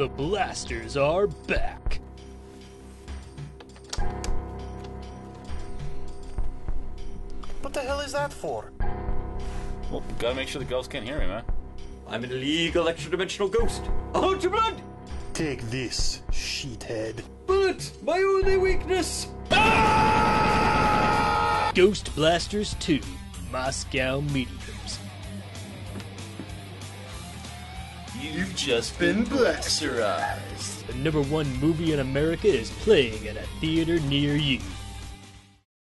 The blasters are back. What the hell is that for? Well, gotta make sure the ghosts can't hear me, man. I'm an illegal extra-dimensional ghost. I'll hold your blood! Take this, sheethead. But my only weakness... Ah! Ghost Blasters 2 Moscow Mediums. You've just been blasterized. The #1 movie in America is playing at a theater near you.